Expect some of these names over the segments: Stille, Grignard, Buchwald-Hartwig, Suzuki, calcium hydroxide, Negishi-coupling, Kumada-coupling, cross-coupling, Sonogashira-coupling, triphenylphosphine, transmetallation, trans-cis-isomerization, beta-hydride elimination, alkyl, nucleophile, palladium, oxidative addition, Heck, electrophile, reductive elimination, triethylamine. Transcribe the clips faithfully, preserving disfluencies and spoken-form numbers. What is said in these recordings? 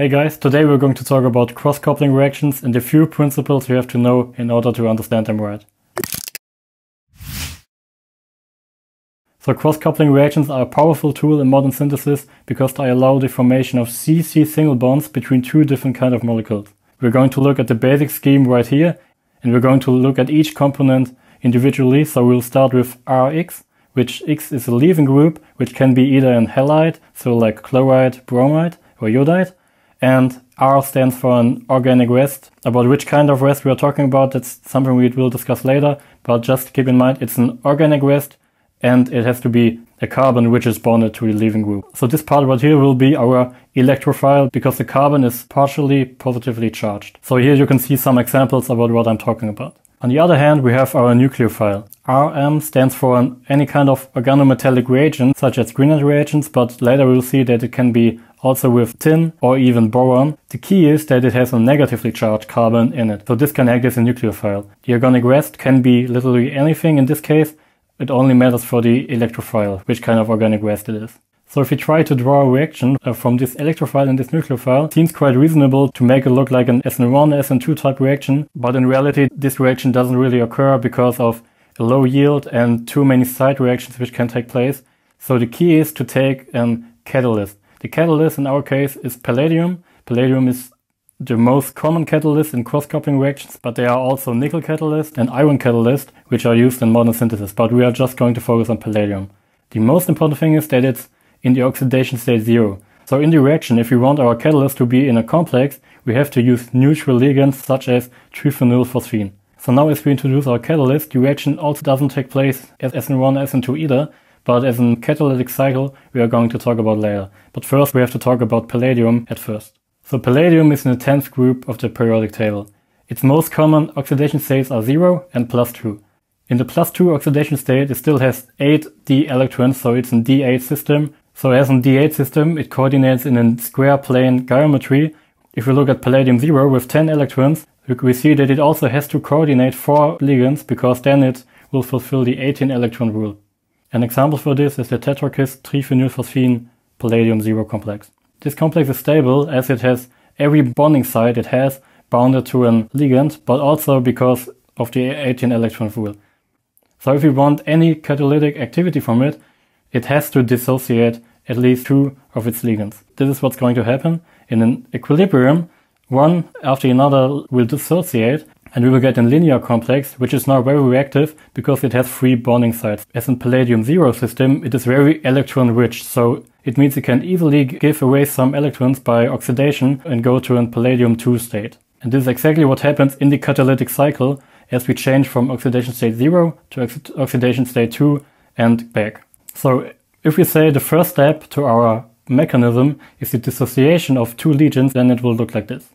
Hey guys, today we're going to talk about cross-coupling reactions and a few principles you have to know in order to understand them right. So cross-coupling reactions are a powerful tool in modern synthesis because they allow the formation of C C single bonds between two different kinds of molecules. We're going to look at the basic scheme right here, and we're going to look at each component individually. So we'll start with R X, which X is a leaving group, which can be either an halide, so like chloride, bromide or iodide. And R stands for an organic rest. About which kind of rest we are talking about, that's something we will discuss later, but just keep in mind it's an organic rest and it has to be a carbon which is bonded to the leaving group. So this part right here will be our electrophile because the carbon is partially positively charged. So here you can see some examples about what I'm talking about. On the other hand, we have our nucleophile. R M stands for an, any kind of organometallic reagent such as Grignard reagents, but later we'll see that it can be also with tin or even boron. The key is that it has a negatively charged carbon in it, so this can act as a nucleophile. The organic rest can be literally anything in this case. It only matters for the electrophile, which kind of organic rest it is. So if we try to draw a reaction uh, from this electrophile and this nucleophile, it seems quite reasonable to make it look like an S N one, S N two type reaction, but in reality this reaction doesn't really occur because of a low yield and too many side reactions which can take place. So the key is to take a um, catalyst. The catalyst in our case is palladium. Palladium is the most common catalyst in cross-coupling reactions, but there are also nickel catalysts and iron catalysts which are used in modern synthesis, but we are just going to focus on palladium. The most important thing is that it's in the oxidation state zero. So in the reaction, if we want our catalyst to be in a complex, we have to use neutral ligands such as triphenylphosphine. So now as we introduce our catalyst, the reaction also doesn't take place as S N one, S N two either, but as a catalytic cycle we are going to talk about later. But first we have to talk about palladium at first. So palladium is in the tenth group of the periodic table. Its most common oxidation states are zero and plus two. In the plus two oxidation state it still has eight d electrons, so it's a d eight system. So as a d eight system, it coordinates in a square plane geometry. If we look at palladium zero with ten electrons, we see that it also has to coordinate four ligands, because then it will fulfill the eighteen electron rule. An example for this is the tetrakis triphenylphosphine palladium zero complex. This complex is stable as it has every bonding site it has bounded to a ligand, but also because of the eighteen electron rule. So if we want any catalytic activity from it, it has to dissociate at least two of its ligands. This is what's going to happen. In an equilibrium, one after another will dissociate and we will get a linear complex, which is now very reactive because it has three bonding sites. As in palladium zero system, it is very electron rich, so it means it can easily give away some electrons by oxidation and go to a palladium two state. And this is exactly what happens in the catalytic cycle as we change from oxidation state zero to ox oxidation state two and back. So if we say the first step to our mechanism is the dissociation of two ligands, then it will look like this.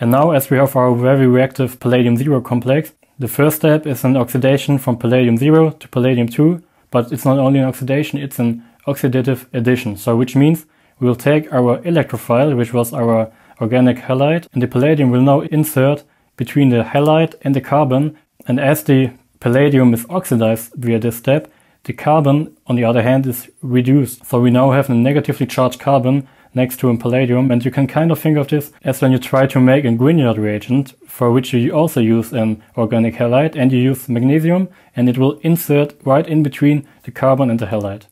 And now as we have our very reactive palladium zero complex, the first step is an oxidation from palladium zero to palladium two, but it's not only an oxidation, it's an oxidative addition. So which means we'll take our electrophile, which was our organic halide, and the palladium will now insert between the halide and the carbon, and as the palladium is oxidized via this step, the carbon, on the other hand, is reduced. So we now have a negatively charged carbon next to a palladium, and you can kind of think of this as when you try to make a Grignard reagent, for which you also use an organic halide, and you use magnesium, and it will insert right in between the carbon and the halide.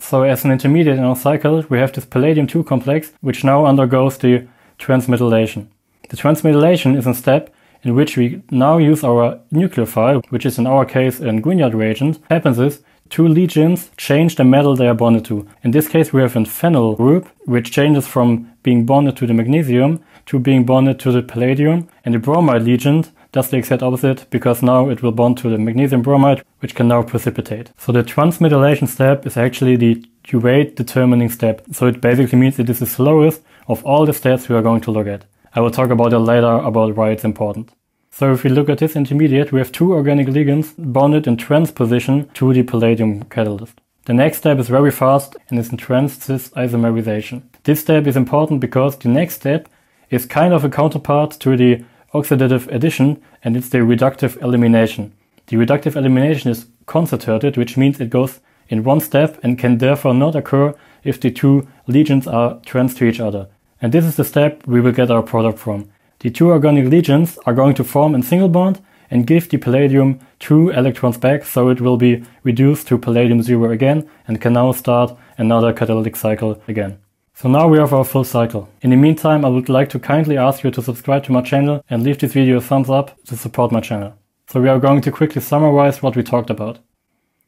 So as an intermediate in our cycle, we have this palladium two complex, which now undergoes the transmetallation. The transmetallation is a step in which we now use our nucleophile, which is in our case a Grignard reagent. What happens is two ligands change the metal they are bonded to. In this case we have a phenyl group, which changes from being bonded to the magnesium to being bonded to the palladium, and the bromide ligand does the exact opposite, because now it will bond to the magnesium bromide, which can now precipitate. So the transmetallation step is actually the rate determining step, so it basically means it is the slowest of all the steps we are going to look at. I will talk about it later about why it's important. So if we look at this intermediate, we have two organic ligands bonded in trans position to the palladium catalyst. The next step is very fast and is in trans-cis isomerization. This step is important because the next step is kind of a counterpart to the oxidative addition, and it's the reductive elimination. The reductive elimination is concerted, which means it goes in one step and can therefore not occur if the two ligands are trans to each other. And this is the step we will get our product from. The two organic ligands are going to form in single bond and give the palladium two electrons back, so it will be reduced to palladium zero again and can now start another catalytic cycle again. So now we have our full cycle. In the meantime, I would like to kindly ask you to subscribe to my channel and leave this video a thumbs up to support my channel. So we are going to quickly summarize what we talked about.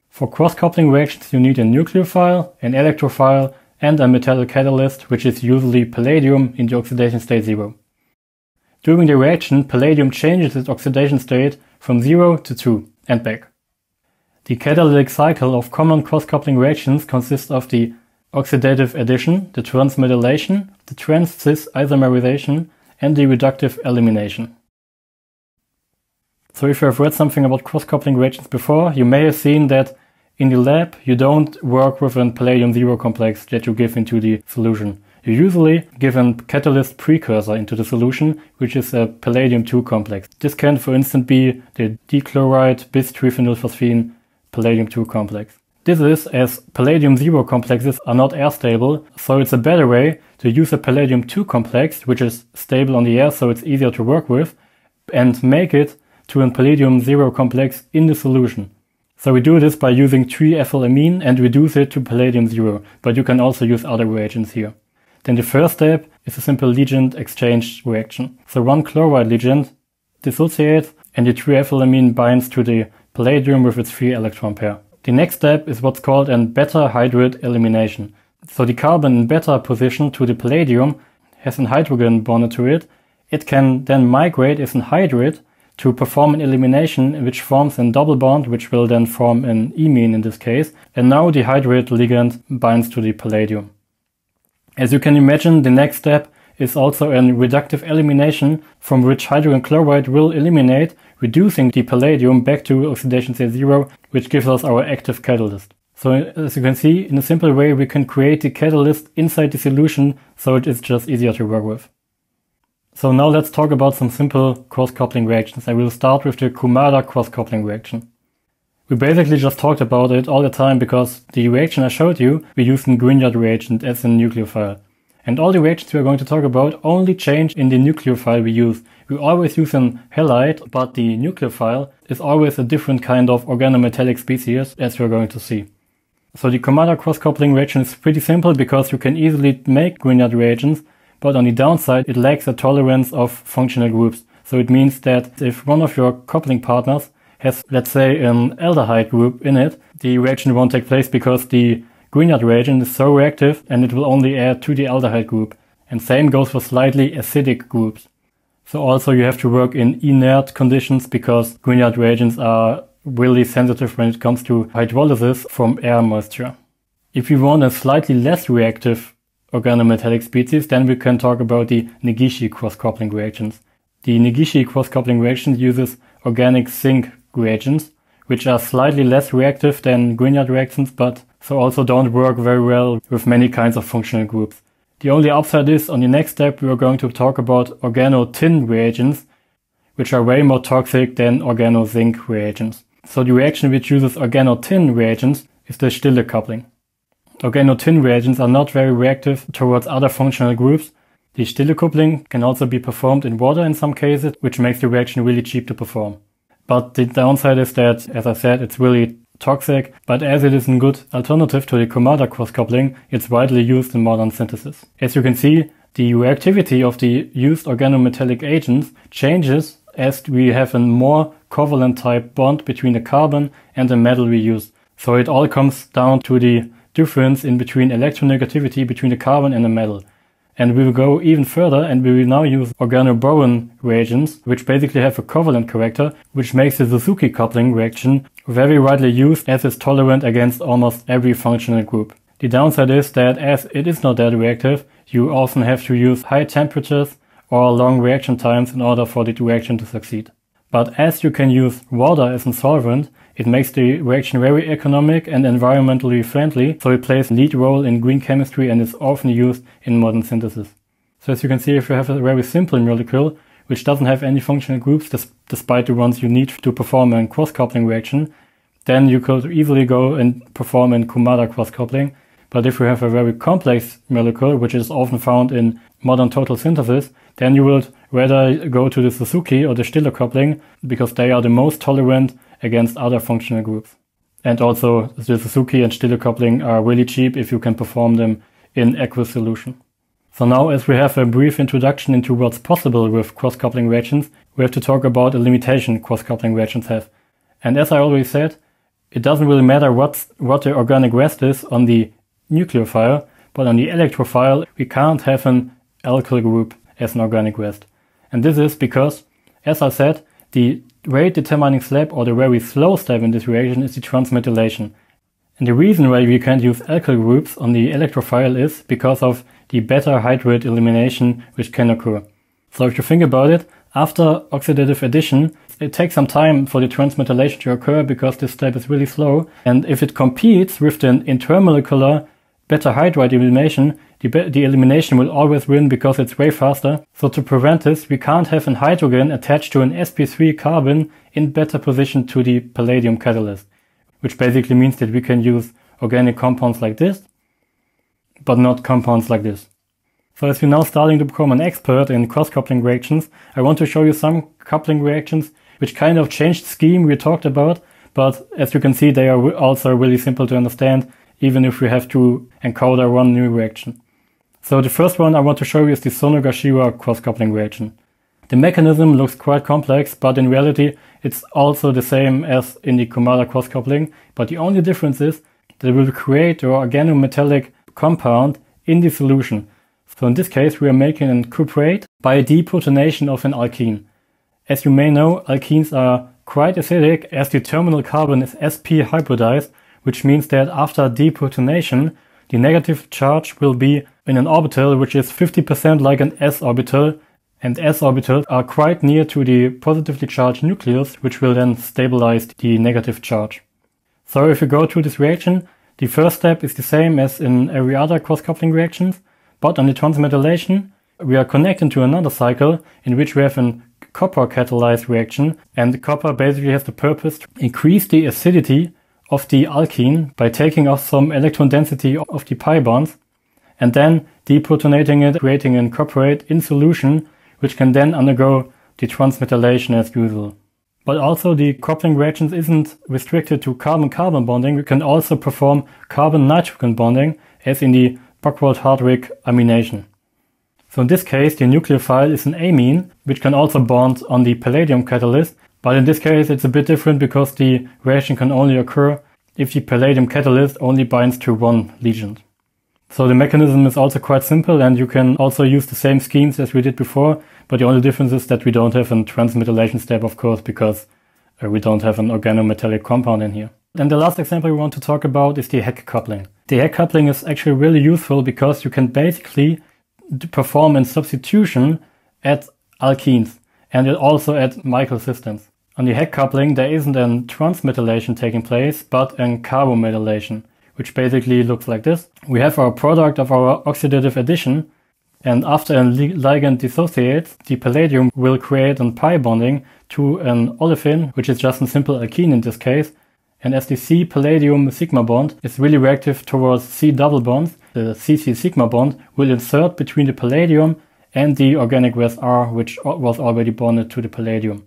For cross-coupling reactions you need a nucleophile, an electrophile and a metallic catalyst, which is usually palladium in the oxidation state zero. During the reaction, palladium changes its oxidation state from zero to two and back. The catalytic cycle of common cross-coupling reactions consists of the oxidative addition, the transmetallation, the trans-cis isomerization and the reductive elimination. So if you have read something about cross-coupling reactions before, you may have seen that in the lab you don't work with a palladium zero complex that you give into the solution. You usually give a catalyst precursor into the solution, which is a palladium two complex. This can, for instance, be the dichloride bis triphenylphosphine palladium two complex. This is as palladium zero complexes are not air stable, so it's a better way to use a palladium two complex, which is stable on the air so it's easier to work with, and make it to a palladium zero complex in the solution. So we do this by using triethylamine and reduce it to palladium zero, but you can also use other reagents here. Then the first step is a simple ligand exchange reaction. So one chloride ligand dissociates and the triethylamine binds to the palladium with its free electron pair. The next step is what's called a beta hydride elimination. So the carbon in beta position to the palladium has an hydrogen bonded to it. It can then migrate as an hydride to perform an elimination which forms a double bond, which will then form an imine in this case. And now the hydride ligand binds to the palladium. As you can imagine, the next step is also a reductive elimination from which hydrogen chloride will eliminate, reducing the palladium back to oxidation state zero, which gives us our active catalyst. So as you can see, in a simple way we can create the catalyst inside the solution, so it is just easier to work with. So now let's talk about some simple cross-coupling reactions. I will start with the Kumada cross-coupling reaction. We basically just talked about it all the time because the reaction I showed you, we used a Grignard reagent as a nucleophile. And all the reactions we are going to talk about only change in the nucleophile we use. We always use a halide, but the nucleophile is always a different kind of organometallic species, as we are going to see. So the Kumada cross-coupling reaction is pretty simple because you can easily make Grignard reagents, but on the downside it lacks a tolerance of functional groups. So it means that if one of your coupling partners has, let's say, an aldehyde group in it, the reaction won't take place because the Grignard reagent is so reactive and it will only add to the aldehyde group. And same goes for slightly acidic groups. So also you have to work in inert conditions because Grignard reagents are really sensitive when it comes to hydrolysis from air moisture. If you want a slightly less reactive organometallic species, then we can talk about the Negishi cross-coupling reactions. The Negishi cross-coupling reaction uses organic zinc reagents, which are slightly less reactive than Grignard reactions, but so also don't work very well with many kinds of functional groups. The only upside is, on the next step we are going to talk about organotin reagents, which are way more toxic than organozinc reagents. So the reaction which uses organotin reagents is the Stille-coupling. Organotin reagents are not very reactive towards other functional groups. The Stille-coupling can also be performed in water in some cases, which makes the reaction really cheap to perform. But the downside is that, as I said, it's really toxic, but as it is a good alternative to the Kumada cross-coupling, it's widely used in modern synthesis. As you can see, the reactivity of the used organometallic agents changes as we have a more covalent type bond between the carbon and the metal we use. So it all comes down to the difference in between electronegativity between the carbon and the metal. And we will go even further and we will now use organoboron reagents, which basically have a covalent character, which makes the Suzuki-coupling reaction very widely used as it's tolerant against almost every functional group. The downside is that as it is not that reactive, you often have to use high temperatures or long reaction times in order for the reaction to succeed. But as you can use water as a solvent, it makes the reaction very economic and environmentally friendly, so it plays a lead role in green chemistry and is often used in modern synthesis. So as you can see, if you have a very simple molecule, which doesn't have any functional groups despite the ones you need to perform a cross-coupling reaction, then you could easily go and perform a Kumada cross-coupling. But if you have a very complex molecule, which is often found in modern total synthesis, then you would rather go to the Suzuki or the Stille-coupling, because they are the most tolerant against other functional groups. And also the Suzuki and Stille-coupling are really cheap if you can perform them in aqueous solution. So now, as we have a brief introduction into what's possible with cross-coupling reactions, we have to talk about a limitation cross-coupling reactions have. And as I already said, it doesn't really matter what's, what the organic rest is on the nucleophile, but on the electrophile we can't have an alkyl group as an organic rest. And this is because, as I said, the rate determining step, or the very slow step in this reaction, is the transmetallation. And the reason why we can't use alkyl groups on the electrophile is because of the beta hydrate elimination which can occur. So if you think about it, after oxidative addition, it takes some time for the transmetallation to occur because this step is really slow. And if it competes with the intermolecular beta hydrate elimination, the, the elimination will always win because it's way faster. So to prevent this, we can't have an hydrogen attached to an s p three carbon in better position to the palladium catalyst, which basically means that we can use organic compounds like this, but not compounds like this. So as you're now starting to become an expert in cross-coupling reactions, I want to show you some coupling reactions which kind of changed the scheme we talked about, but as you can see they are also really simple to understand, even if we have to encoder one new reaction. So the first one I want to show you is the Sonogashira cross-coupling reaction. The mechanism looks quite complex, but in reality it's also the same as in the Kumada cross-coupling, but the only difference is that it will create an organometallic compound in the solution. So in this case we are making a cuprate by deprotonation of an alkene. As you may know, alkenes are quite acidic as the terminal carbon is s p hybridized, which means that after deprotonation the negative charge will be in an orbital which is fifty percent like an s orbital, and s orbitals are quite near to the positively charged nucleus, which will then stabilize the negative charge. So if you go through this reaction, the first step is the same as in every other cross-coupling reactions, but on the transmetallation we are connected to another cycle in which we have a copper catalyzed reaction, and the copper basically has the purpose to increase the acidity of the alkene by taking off some electron density of the pi bonds and then deprotonating it, creating a cuprate in solution, which can then undergo the transmetallation as usual. But also the coupling reactions isn't restricted to carbon-carbon bonding, we can also perform carbon-nitrogen bonding as in the Buchwald-Hartwig-amination. So in this case the nucleophile is an amine, which can also bond on the palladium catalyst, but in this case it's a bit different because the reaction can only occur if the palladium catalyst only binds to one ligand. So the mechanism is also quite simple, and you can also use the same schemes as we did before, but the only difference is that we don't have a transmetallation step, of course, because uh, we don't have an organometallic compound in here. And the last example we want to talk about is the Heck-coupling. The Heck-coupling is actually really useful because you can basically perform a substitution at alkenes and also at microsystems. On the Heck-coupling there isn't a transmetallation taking place, but a carbometallation, which basically looks like this. We have our product of our oxidative addition, and after a ligand dissociates, the palladium will create a pi bonding to an olefin, which is just a simple alkene in this case, and as the C palladium sigma bond is really reactive towards C double bonds, the C C sigma bond will insert between the palladium and the organic rest R, which was already bonded to the palladium.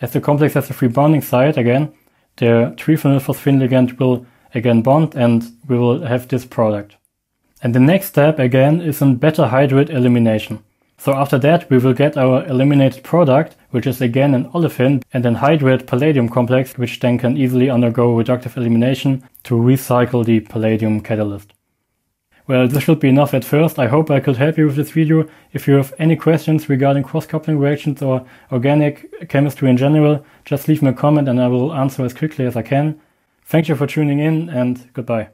As the complex has a free bonding site again, the triphenylphosphine ligand will again bond, and we will have this product. And the next step again is in beta hydrate elimination. So after that we will get our eliminated product, which is again an olefin and an hydrate palladium complex, which then can easily undergo reductive elimination to recycle the palladium catalyst. Well, this should be enough at first. I hope I could help you with this video. If you have any questions regarding cross-coupling reactions or organic chemistry in general, just leave me a comment and I will answer as quickly as I can. Thank you for tuning in, and goodbye.